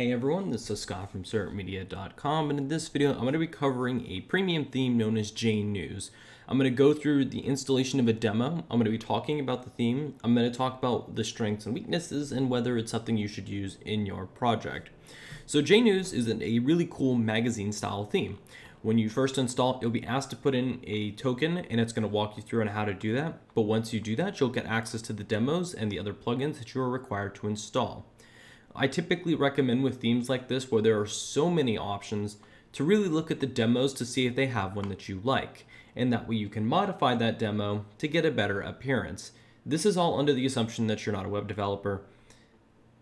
Hey everyone, this is Scott from sertmedia.com, and in this video I'm going to be covering a premium theme known as JNews. I'm going to go through the installation of a demo. I'm going to be talking about the theme. I'm going to talk about the strengths and weaknesses and whether it's something you should use in your project. So JNews is a really cool magazine style theme. When you first install it, you'll be asked to put in a token and it's going to walk you through on how to do that. But once you do that, you'll get access to the demos and the other plugins that you are required to install. I typically recommend with themes like this, where there are so many options, to really look at the demos to see if they have one that you like, and that way you can modify that demo to get a better appearance. This is all under the assumption that you're not a web developer,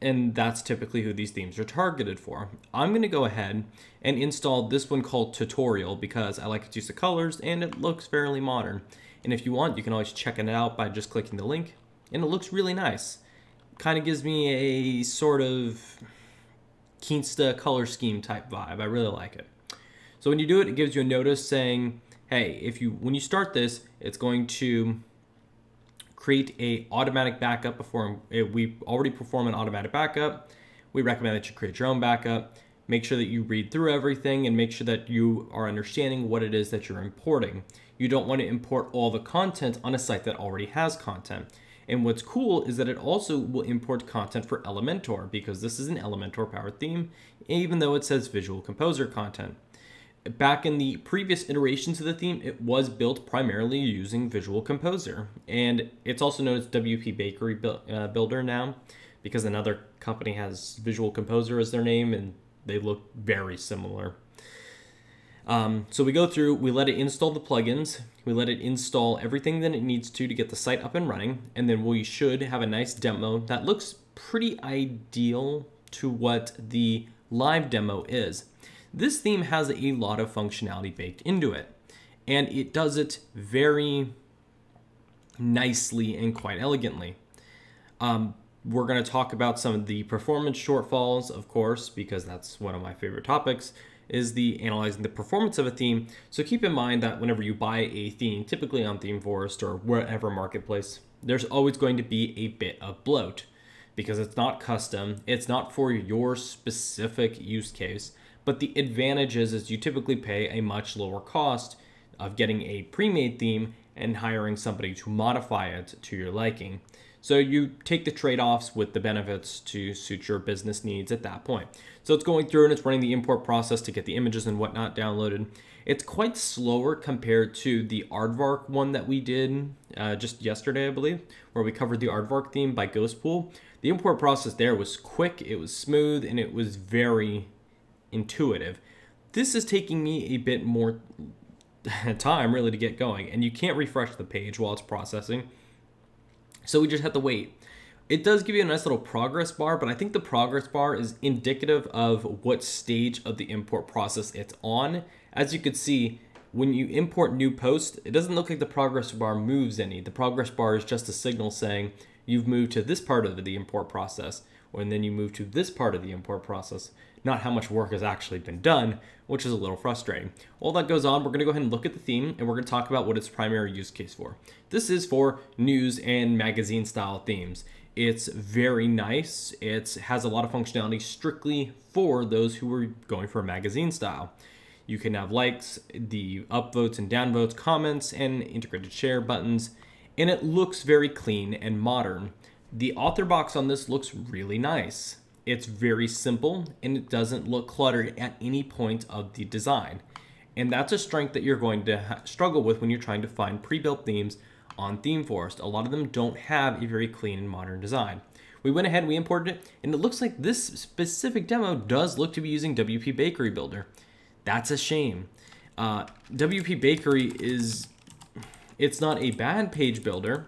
and that's typically who these themes are targeted for. I'm going to go ahead and install this one called Tutorial because I like its use of colors and it looks fairly modern. And if you want, you can always check it out by just clicking the link, and it looks really nice. Kind of gives me a sort of Kinsta color scheme type vibe. I really like it. So when you do it, it gives you a notice saying, hey, when you start this, it's going to create a automatic backup before we already perform an automatic backup. We recommend that you create your own backup. Make sure that you read through everything and make sure that you are understanding what it is that you're importing. You don't want to import all the content on a site that already has content. And what's cool is that it also will import content for Elementor, because this is an Elementor powered theme, even though it says Visual Composer content. Back in the previous iterations of the theme, it was built primarily using Visual Composer. And it's also known as WP Bakery Builder now, because another company has Visual Composer as their name and they look very similar. So we go through, we let it install the plugins, we let it install everything that it needs to get the site up and running, and then we should have a nice demo that looks pretty ideal to what the live demo is. This theme has a lot of functionality baked into it, and it does it very nicely and quite elegantly. We're going to talk about some of the performance shortfalls, of course, because that's one of my favorite topics, is the analyzing the performance of a theme. So keep in mind that whenever you buy a theme, typically on ThemeForest or wherever marketplace, there's always going to be a bit of bloat because it's not custom. It's not for your specific use case, but the advantage is you typically pay a much lower cost of getting a pre-made theme and hiring somebody to modify it to your liking. So you take the trade-offs with the benefits to suit your business needs at that point. So it's going through and it's running the import process to get the images and whatnot downloaded. It's quite slower compared to the Aardvark one that we did just yesterday, I believe, where we covered the Aardvark theme by Ghostpool. The import process there was quick, it was smooth, and it was very intuitive. This is taking me a bit more time really to get going, and you can't refresh the page while it's processing. So we just have to wait. It does give you a nice little progress bar, but I think the progress bar is indicative of what stage of the import process it's on. As you can see, when you import new posts, it doesn't look like the progress bar moves any. The progress bar is just a signal saying you've moved to this part of the import process, and then you move to this part of the import process, not how much work has actually been done, which is a little frustrating. While that goes on, we're gonna go ahead and look at the theme, and we're gonna talk about what its primary use case for. This is for news and magazine style themes. It's very nice. It has a lot of functionality strictly for those who are going for a magazine style. You can have likes, the upvotes and downvotes, comments, and integrated share buttons, and it looks very clean and modern. The author box on this looks really nice. It's very simple and it doesn't look cluttered at any point of the design. And that's a strength that you're going to struggle with when you're trying to find pre-built themes on ThemeForest. A lot of them don't have a very clean and modern design. We went ahead and we imported it, and it looks like this specific demo does look to be using WP Bakery Builder. That's a shame. WP Bakery is, it's not a bad page builder,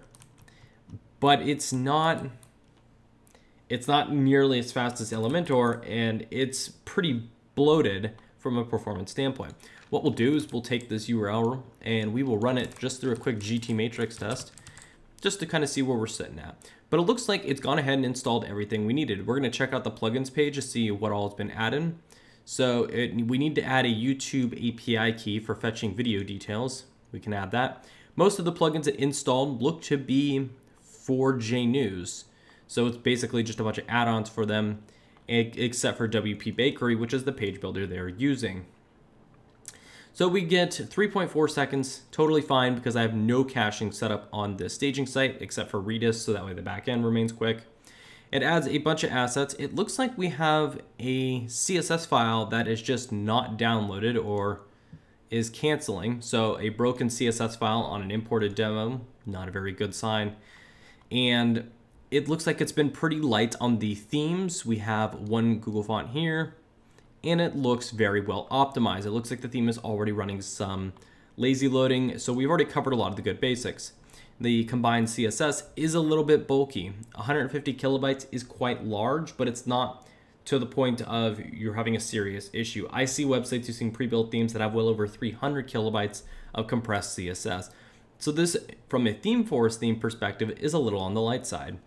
but it's not nearly as fast as Elementor, and it's pretty bloated from a performance standpoint. What we'll do is we'll take this URL and we will run it just through a quick GTmetrix test just to kind of see where we're sitting at. But it looks like it's gone ahead and installed everything we needed. We're going to check out the plugins page to see what all has been added. So we need to add a YouTube API key for fetching video details. We can add that. Most of the plugins it installed look to be for JNews. So it's basically just a bunch of add-ons for them. except for WP Bakery, which is the page builder they're using. So we get 3.4 seconds, totally fine, because I have no caching set up on this staging site except for Redis, so that way the backend remains quick. It adds a bunch of assets. It looks like we have a CSS file that is just not downloaded or is canceling. So a broken CSS file on an imported demo, not a very good sign. And it looks like it's been pretty light on the themes. We have one Google font here, and it looks very well optimized. It looks like the theme is already running some lazy loading. So we've already covered a lot of the good basics. The combined CSS is a little bit bulky. 150 kilobytes is quite large, but it's not to the point of you're having a serious issue. I see websites using pre-built themes that have well over 300 kilobytes of compressed CSS. So this, from a ThemeForest theme perspective, is a little on the light side.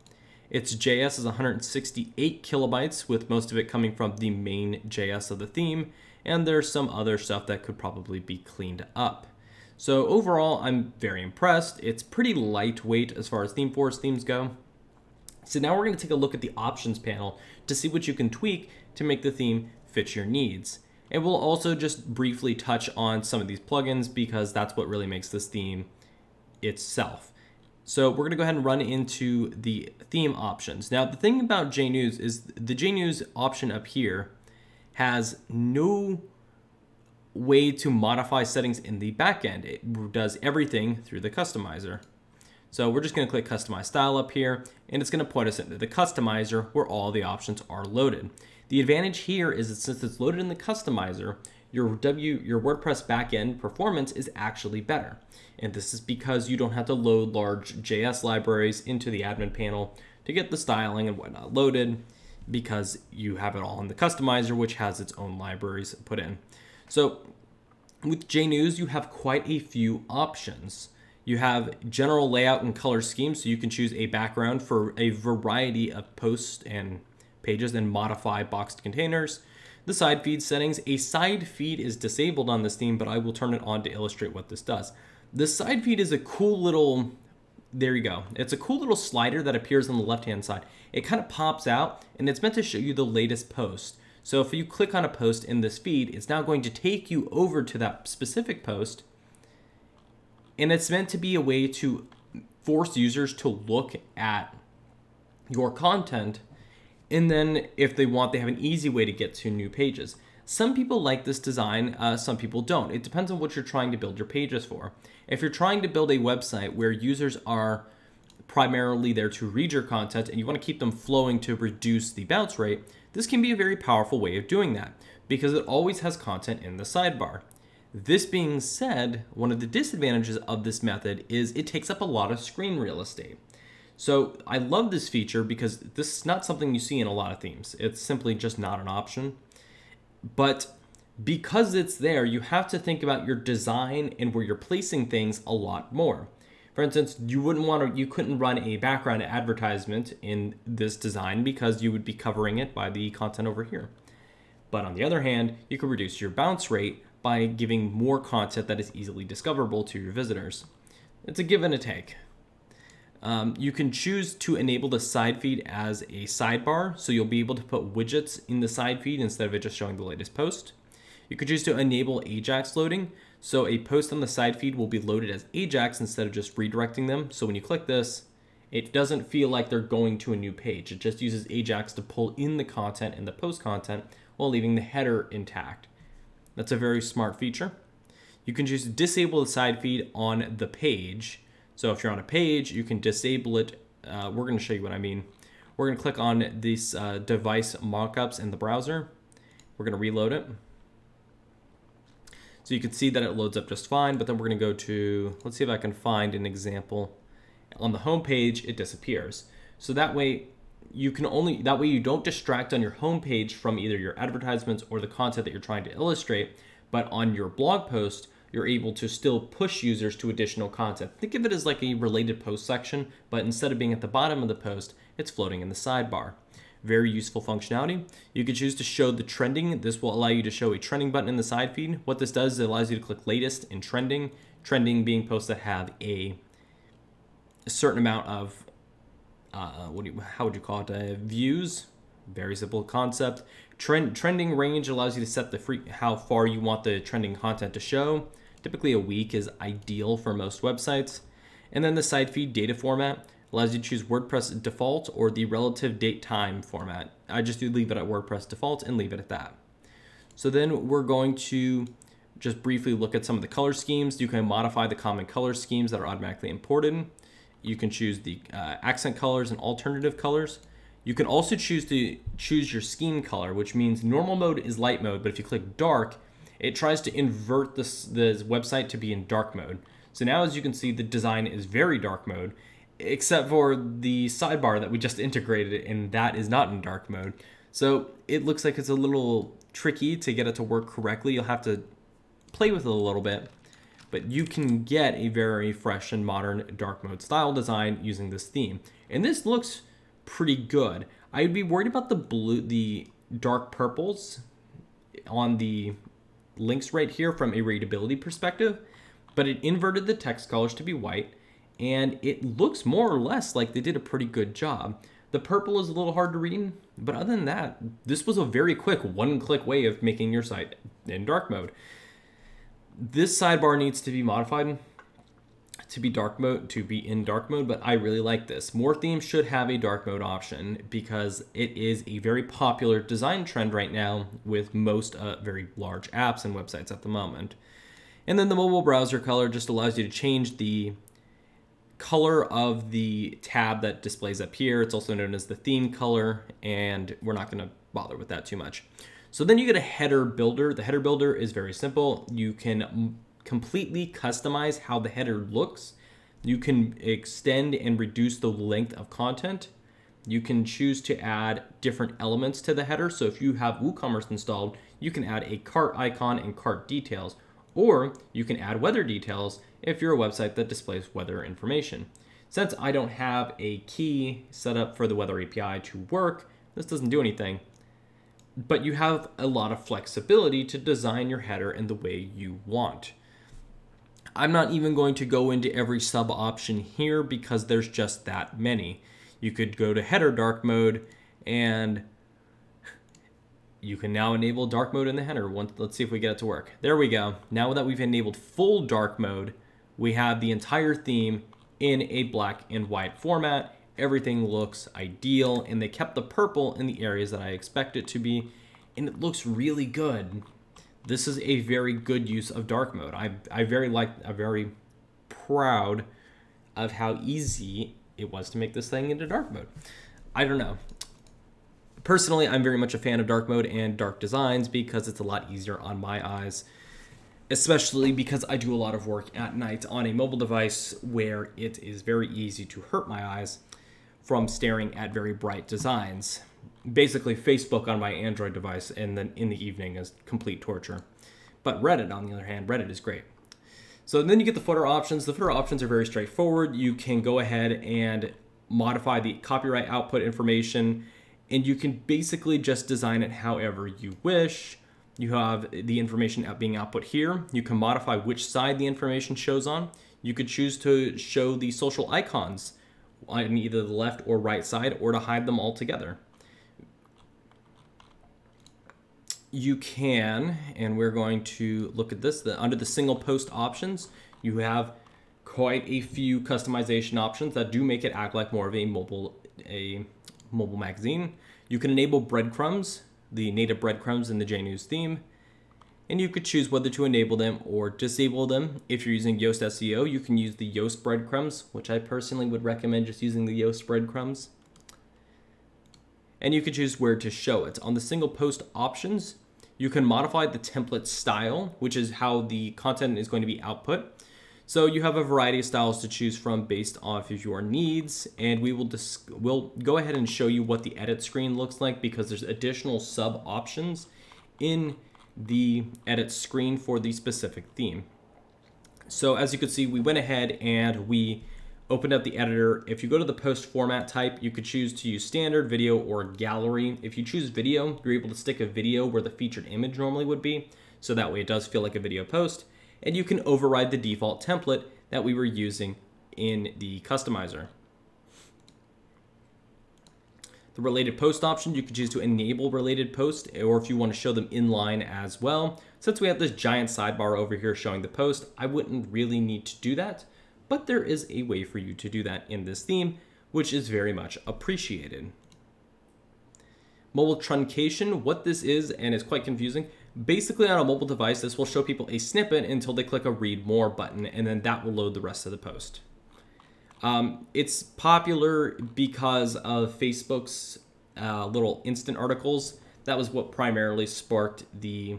Its JS is 168 kilobytes, with most of it coming from the main JS of the theme, and there's some other stuff that could probably be cleaned up. So overall, I'm very impressed. It's pretty lightweight as far as ThemeForest themes go. So now we're going to take a look at the options panel to see what you can tweak to make the theme fit your needs. And we'll also just briefly touch on some of these plugins because that's what really makes this theme itself. So we're going to go ahead and run into the theme options. Now, the thing about JNews is the JNews option up here has no way to modify settings in the backend. It does everything through the customizer. So we're just going to click customize style up here, and it's going to point us into the customizer where all the options are loaded. The advantage here is that since it's loaded in the customizer, your WordPress backend performance is actually better. And this is because you don't have to load large JS libraries into the admin panel to get the styling and whatnot loaded, because you have it all in the customizer, which has its own libraries put in. So with JNews, you have quite a few options. You have general layout and color scheme, so you can choose a background for a variety of posts and pages and modify boxed containers. The side feed settings, a side feed is disabled on this theme, but I will turn it on to illustrate what this does. The side feed is a cool little, there you go. It's a cool little slider that appears on the left-hand side. It kind of pops out, and it's meant to show you the latest post. So if you click on a post in this feed, it's now going to take you over to that specific post, and it's meant to be a way to force users to look at your content, and then if they want, they have an easy way to get to new pages. Some people like this design, some people don't. It depends on what you're trying to build your pages for. If you're trying to build a website where users are primarily there to read your content and you want to keep them flowing to reduce the bounce rate, this can be a very powerful way of doing that because it always has content in the sidebar. This being said, one of the disadvantages of this method is it takes up a lot of screen real estate. So I love this feature because this is not something you see in a lot of themes. It's simply just not an option. But because it's there, you have to think about your design and where you're placing things a lot more. For instance, you wouldn't want to, you couldn't run a background advertisement in this design because you would be covering it by the content over here. But on the other hand, you could reduce your bounce rate by giving more content that is easily discoverable to your visitors. It's a give and a take. You can choose to enable the side feed as a sidebar, so you'll be able to put widgets in the side feed instead of it just showing the latest post. You could choose to enable Ajax loading. So a post on the side feed will be loaded as Ajax instead of just redirecting them. So when you click this, it doesn't feel like they're going to a new page. It just uses Ajax to pull in the content and the post content while leaving the header intact. That's a very smart feature. You can choose to disable the side feed on the page. So if you're on a page, you can disable it. We're going to show you what I mean. We're going to click on these device mockups in the browser. We're going to reload it. So you can see that it loads up just fine, but then we're going to go to, let's see if I can find an example. On the home page, it disappears. So that way you can only, that way you don't distract on your home page from either your advertisements or the content that you're trying to illustrate, but on your blog post, you're able to still push users to additional content. Think of it as like a related post section, but instead of being at the bottom of the post, it's floating in the sidebar. Very useful functionality. You can choose to show the trending. This will allow you to show a trending button in the side feed. What this does is it allows you to click latest and trending, trending being posts that have a certain amount of, views Very simple concept. Trending range allows you to set the how far you want the trending content to show. Typically a week is ideal for most websites. And then the side feed data format allows you to choose WordPress default or the relative date time format. I just do leave it at WordPress default and leave it at that. So then we're going to just briefly look at some of the color schemes. You can modify the common color schemes that are automatically imported. You can choose the accent colors and alternative colors. You can also choose to choose your scheme color, which means normal mode is light mode, but if you click dark, it tries to invert this website to be in dark mode. So now, as you can see, the design is very dark mode, except for the sidebar that we just integrated, and that is not in dark mode. So it looks like it's a little tricky to get it to work correctly. You'll have to play with it a little bit, but you can get a very fresh and modern dark mode style design using this theme. And this looks pretty good. I'd be worried about the blue, the dark purples on the links right here from a readability perspective, but it inverted the text colors to be white, and it looks more or less like they did a pretty good job. The purple is a little hard to read, but other than that, this was a very quick one-click way of making your site in dark mode. This sidebar needs to be modified to be dark mode, to be in dark mode, but I really like this. More themes should have a dark mode option because it is a very popular design trend right now with most very large apps and websites at the moment. And then the mobile browser color just allows you to change the color of the tab that displays up here. It's also known as the theme color, and we're not going to bother with that too much. So then you get a header builder. The header builder is very simple. You can completely customize how the header looks. You can extend and reduce the length of content. You can choose to add different elements to the header. So if you have WooCommerce installed, you can add a cart icon and cart details, or you can add weather details if you're a website that displays weather information. Since I don't have a key set up for the weather API to work, this doesn't do anything. But you have a lot of flexibility to design your header in the way you want. I'm not even going to go into every sub option here because there's just that many. You could go to header dark mode, and you can now enable dark mode in the header. Let's see if we get it to work. There we go. Now that we've enabled full dark mode, we have the entire theme in a black and white format. Everything looks ideal, and they kept the purple in the areas that I expect it to be, and it looks really good. This is a very good use of dark mode. I'm very proud of how easy it was to make this thing into dark mode. I don't know. Personally, I'm very much a fan of dark mode and dark designs because it's a lot easier on my eyes, especially because I do a lot of work at night on a mobile device where it is very easy to hurt my eyes from staring at very bright designs. Basically, Facebook on my Android device and then in the evening is complete torture. But Reddit, on the other hand, Reddit is great. So then you get the footer options. The footer options are very straightforward. You can go ahead and modify the copyright output information, and you can basically just design it however you wish. You have the information being output here. You can modify which side the information shows on. You could choose to show the social icons on either the left or right side, or to hide them all together. You can, and we're going to look at this, under the single post options, you have quite a few customization options that do make it act like more of a mobile magazine. You can enable breadcrumbs, the native breadcrumbs in the JNews theme, and you could choose whether to enable them or disable them. If you're using Yoast SEO, you can use the Yoast breadcrumbs, which I personally would recommend just using the Yoast breadcrumbs. And you can choose where to show it. On the single post options, you can modify the template style, which is how the content is going to be output. So you have a variety of styles to choose from based off of your needs, and we'll go ahead and show you what the edit screen looks like because there's additional sub options in the edit screen for the specific theme. So as you can see, we went ahead and we opened up the editor. If you go to the post format type, you could choose to use standard, video, or gallery. If you choose video, you're able to stick a video where the featured image normally would be, so that way it does feel like a video post. And you can override the default template that we were using in the customizer. The related post option, you could choose to enable related posts, or if you want to show them inline as well. Since we have this giant sidebar over here showing the post, I wouldn't really need to do that, but there is a way for you to do that in this theme, which is very much appreciated. Mobile truncation, what this is, and it's quite confusing. Basically on a mobile device, this will show people a snippet until they click a read more button, and then that will load the rest of the post. It's popular because of Facebook's little instant articles. That was what primarily sparked the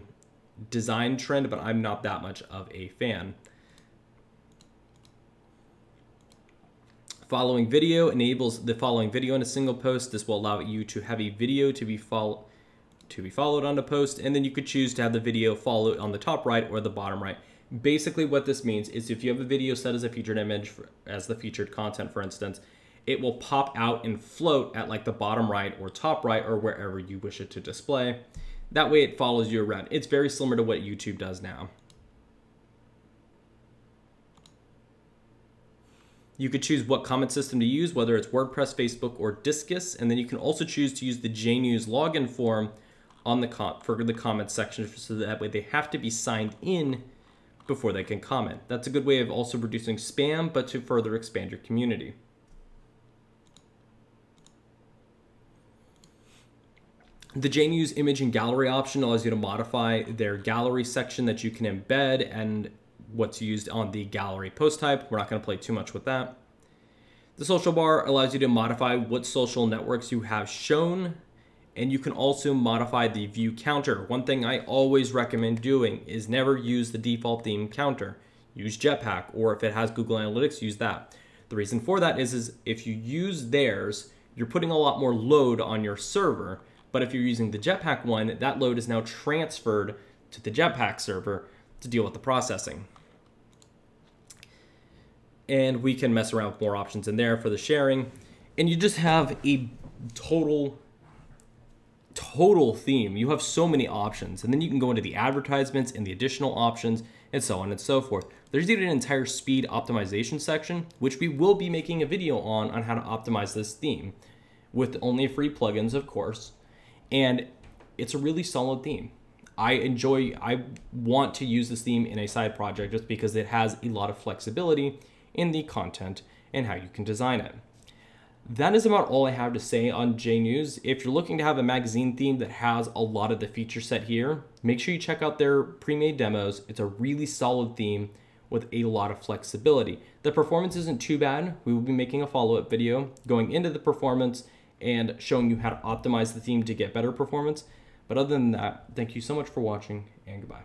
design trend, but I'm not that much of a fan. Following video enables the following video in a single post. This will allow you to have a video to be followed on a post, and then you could choose to have the video followed on the top right or the bottom right. Basically what this means is if you have a video set as a featured image, as the featured content, for instance, it will pop out and float at like the bottom right or top right or wherever you wish it to display. That way it follows you around. It's very similar to what YouTube does now. You could choose what comment system to use, whether it's WordPress, Facebook, or Disqus, and then you can also choose to use the JNews login form on the for the comment section, so that way they have to be signed in before they can comment. That's a good way of also reducing spam, but to further expand your community. The JNews image and gallery option allows you to modify their gallery section that you can embed and what's used on the gallery post type. We're not going to play too much with that. The social bar allows you to modify what social networks you have shown, and you can also modify the view counter. One thing I always recommend doing is never use the default theme counter. Use Jetpack, or if it has Google Analytics, use that. The reason for that is if you use theirs, you're putting a lot more load on your server, but if you're using the Jetpack one, that load is now transferred to the Jetpack server to deal with the processing. And we can mess around with more options in there for the sharing. And you just have a total theme. You have so many options, and then you can go into the advertisements and the additional options and so on and so forth. There's even an entire speed optimization section, which we will be making a video on how to optimize this theme with only free plugins, of course. And it's a really solid theme. I want to use this theme in a side project just because it has a lot of flexibility in the content and how you can design it. That is about all I have to say on JNews. If you're looking to have a magazine theme that has a lot of the feature set here, make sure you check out their pre-made demos. It's a really solid theme with a lot of flexibility. The performance isn't too bad. We will be making a follow-up video going into the performance and showing you how to optimize the theme to get better performance. But other than that, thank you so much for watching, and goodbye.